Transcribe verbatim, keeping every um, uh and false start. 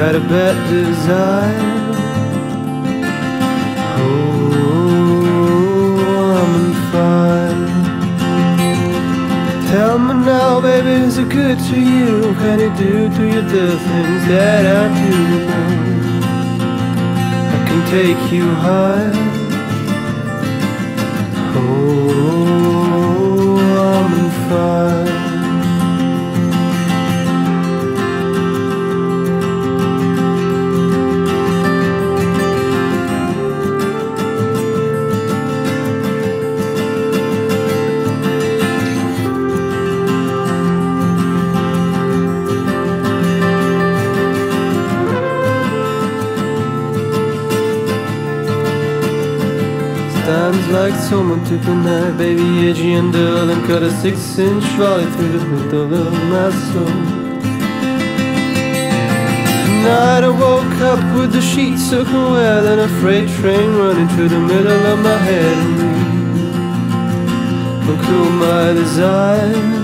got a bad desire. Oh, I'm on fire. Tell me now, baby, is it good to you? Can it do to you the things that I do? I can take you higher. Oh, I'm on fire. Times like someone took a knife, baby, edgy and dull, and cut a six-inch volley through the middle of my soul. Tonight I woke up with the sheets soaking wet and a freight train running through the middle of my head. And I cool my desire.